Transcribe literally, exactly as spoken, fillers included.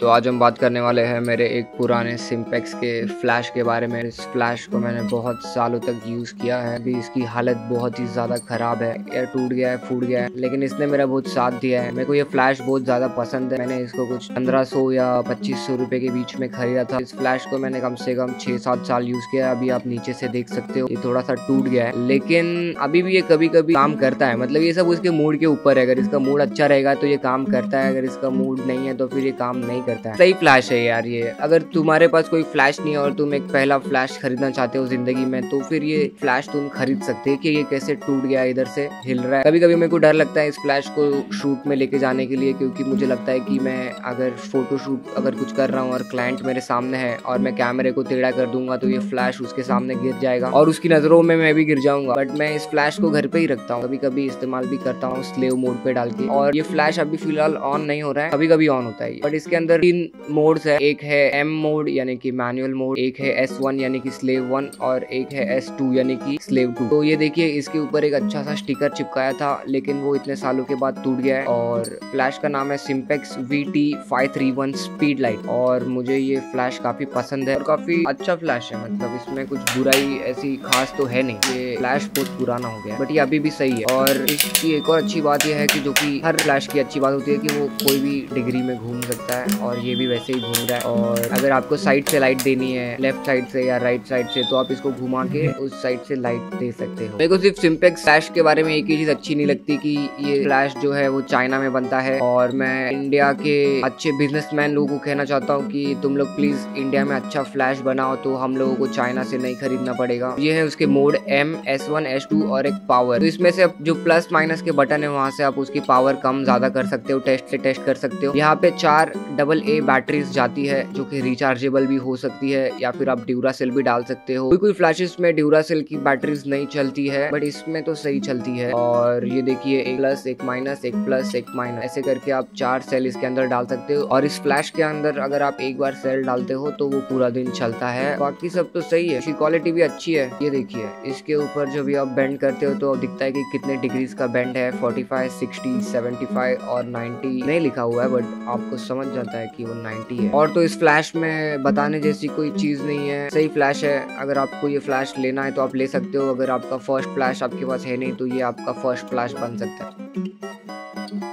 तो आज हम बात करने वाले हैं मेरे एक पुराने सिम्पेक्स के फ्लैश के बारे में। इस फ्लैश को मैंने बहुत सालों तक यूज़ किया है। अभी इसकी हालत बहुत ही ज़्यादा ख़राब है, ये टूट गया है, फूट गया है, लेकिन इसने मेरा बहुत साथ दिया है। मेरे को ये फ्लैश बहुत ज़्यादा पसंद है। मैंने इसको कुछ पंद्रह सौ या पच्चीस सौ रुपये के बीच में खरीदा था। इस फ्लैश को मैंने कम से कम छः सात साल यूज़ किया है। अभी आप नीचे से देख सकते हो ये थोड़ा सा टूट गया है, लेकिन अभी भी ये कभी कभी काम करता है। मतलब ये सब उसके मूड के ऊपर है। अगर इसका मूड अच्छा रहेगा तो ये काम करता है, अगर इसका मूड नहीं है तो फिर ये काम नहीं करता है। सही फ्लैश है यार ये। अगर तुम्हारे पास कोई फ्लैश नहीं है और तुम एक पहला फ्लैश खरीदना चाहते हो जिंदगी में, तो फिर ये फ्लैश तुम खरीद सकते हो। कि ये कैसे टूट गया, इधर से हिल रहा है। कभी कभी मेरे को डर लगता है इस फ्लैश को शूट में लेके जाने के लिए, क्योंकि मुझे लगता है कि मैं अगर फोटो शूट अगर कुछ कर रहा हूँ और क्लाइंट मेरे सामने है और मैं कैमरे को टेढ़ा कर दूंगा तो ये फ्लैश उसके सामने गिर जाएगा और उसकी नजरों में मैं भी गिर जाऊंगा। बट मैं इस फ्लैश को घर पे ही रखता हूँ, कभी कभी इस्तेमाल भी करता हूँ स्लेव मोड पे डाल के। और ये फ्लैश अभी फिलहाल ऑन नहीं हो रहा है, कभी कभी ऑन होता है। बट इसके अंदर तीन मोड्स है। एक है एम मोड यानी कि मैनुअल मोड, एक है एस वन यानी कि स्लेव वन, और एक है एस टू यानी कि स्लेव टू। तो ये देखिए इसके ऊपर एक अच्छा सा स्टिकर चिपकाया था, लेकिन वो इतने सालों के बाद टूट गया है। और फ्लैश का नाम है Simpex V T five three one speed light. और मुझे ये फ्लैश काफी पसंद है और काफी अच्छा फ्लैश है। मतलब इसमें कुछ बुराई ऐसी खास तो है नहीं। ये फ्लैश बहुत पुराना हो गया बट ये अभी भी सही है। और इसकी एक और अच्छी बात यह है कि जो कि हर फ्लैश की अच्छी बात होती है कि वो कोई भी डिग्री में घूम सकता है, और ये भी वैसे ही घूम रहा है। और अगर आपको साइड से लाइट देनी है, लेफ्ट साइड से या राइट साइड से, तो आप इसको घुमा के उस साइड से लाइट दे सकते हो। मेरे को सिर्फ सिम्पेक्स फ्लैश के बारे में एक ही चीज अच्छी नहीं लगती कि ये फ्लैश जो है वो चाइना में बनता है। और मैं इंडिया के अच्छे बिजनेसमैन लोगों को कहना चाहता हूँ कि तुम लोग प्लीज इंडिया में अच्छा फ्लैश बनाओ, तो हम लोगों को चाइना से नहीं खरीदना पड़ेगा। ये है उसके mode M, S one, S two और एक पावर। तो इसमें से जो प्लस माइनस के बटन है वहाँ से आप उसकी पावर कम ज्यादा कर सकते हो, टेस्ट से टेस्ट कर सकते हो। यहाँ पे चार डबल ए बैटरीज जाती है जो कि रिचार्जेबल भी हो सकती है, या फिर आप ड्यूरा सेल भी डाल सकते हो। कोई कोई फ्लैशेस में ड्यूरा सेल की बैटरीज नहीं चलती है, बट इसमें तो सही चलती है। और ये देखिए एक प्लस, एक माइनस, एक प्लस, एक माइनस, ऐसे करके आप चार सेल इसके अंदर डाल सकते हो। और इस फ्लैश के अंदर अगर आप एक बार सेल डालते हो तो वो पूरा दिन चलता है। बाकी सब तो सही है, इसकी क्वालिटी भी अच्छी है। ये देखिए इसके ऊपर जब भी आप बेंड करते हो तो दिखता है कि कितने डिग्रीज का बेंड है, पैंतालीस, साठ, पचहत्तर और नब्बे नहीं लिखा हुआ है, बट आपको समझ जाता है कि वो नब्बे है। और तो इस फ्लैश में बताने जैसी कोई चीज नहीं है, सही फ्लैश है। अगर आपको ये फ्लैश लेना है तो आप ले सकते हो। अगर आपका फर्स्ट फ्लैश आपके पास है नहीं तो ये आपका फर्स्ट फ्लैश बन सकता है।